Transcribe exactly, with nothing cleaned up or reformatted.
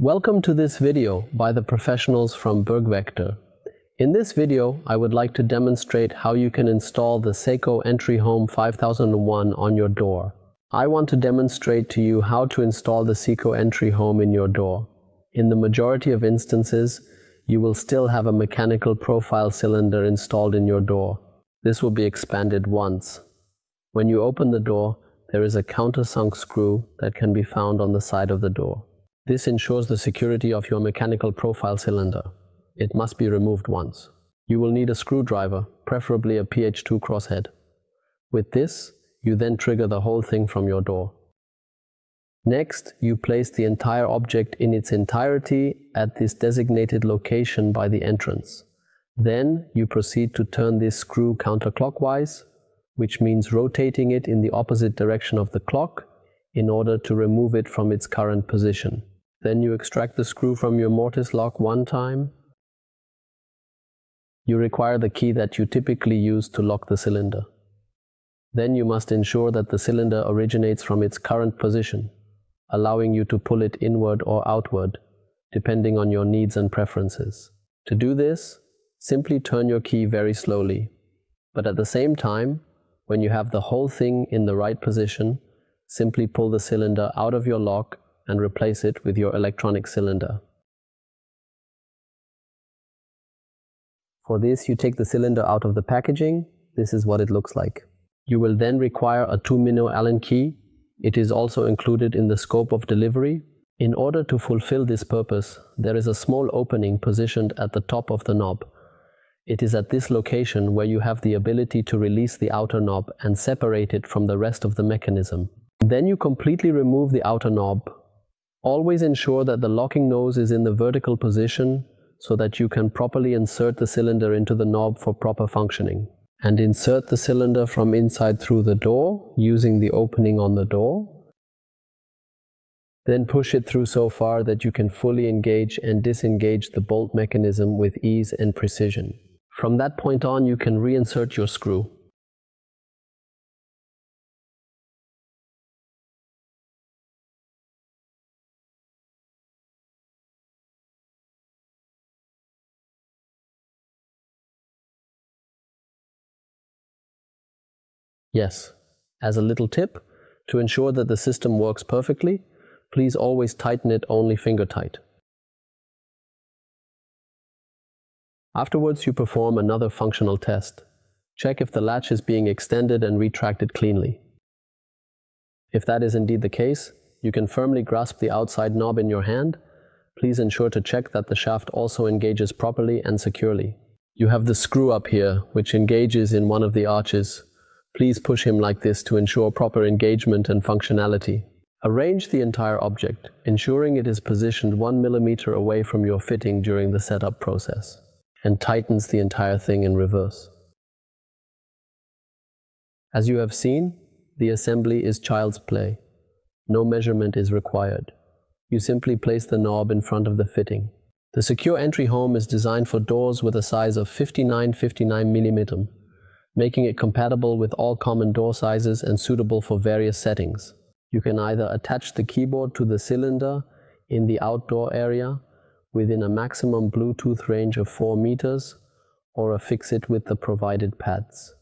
Welcome to this video by the professionals from BURG-WÄCHTER. In this video, I would like to demonstrate how you can install the secuENTRY home five thousand one on your door. I want to demonstrate to you how to install the secuENTRY home in your door. In the majority of instances, you will still have a mechanical profile cylinder installed in your door. This will be expanded once. When you open the door, there is a countersunk screw that can be found on the side of the door. This ensures the security of your mechanical profile cylinder. It must be removed once. You will need a screwdriver, preferably a P H two crosshead. With this, you then trigger the whole thing from your door. Next, you place the entire object in its entirety at this designated location by the entrance. Then, you proceed to turn this screw counterclockwise, which means rotating it in the opposite direction of the clock in order to remove it from its current position. Then you extract the screw from your mortise lock one time. You require the key that you typically use to lock the cylinder. Then you must ensure that the cylinder originates from its current position, allowing you to pull it inward or outward, depending on your needs and preferences. To do this, simply turn your key very slowly. But at the same time, when you have the whole thing in the right position, simply pull the cylinder out of your lock and replace it with your electronic cylinder. For this, you take the cylinder out of the packaging. This is what it looks like. You will then require a two minnow Allen key. It is also included in the scope of delivery. In order to fulfill this purpose, there is a small opening positioned at the top of the knob. It is at this location where you have the ability to release the outer knob and separate it from the rest of the mechanism. Then you completely remove the outer knob. Always ensure that the locking nose is in the vertical position so that you can properly insert the cylinder into the knob for proper functioning. And insert the cylinder from inside through the door using the opening on the door. Then push it through so far that you can fully engage and disengage the bolt mechanism with ease and precision. From that point on, you can reinsert your screw. Yes, as a little tip, to ensure that the system works perfectly, please always tighten it only finger tight. Afterwards, you perform another functional test. Check if the latch is being extended and retracted cleanly. If that is indeed the case, you can firmly grasp the outside knob in your hand. Please ensure to check that the shaft also engages properly and securely. You have the screw up here, which engages in one of the arches. Please push him like this to ensure proper engagement and functionality. Arrange the entire object, ensuring it is positioned one millimeter away from your fitting during the setup process, and tightens the entire thing in reverse. As you have seen, the assembly is child's play. No measurement is required. You simply place the knob in front of the fitting. The secuENTRY home is designed for doors with a size of fifty-nine fifty-nine millimeters. Making it compatible with all common door sizes and suitable for various settings. You can either attach the keyboard to the cylinder in the outdoor area within a maximum Bluetooth range of four meters or affix it with the provided pads.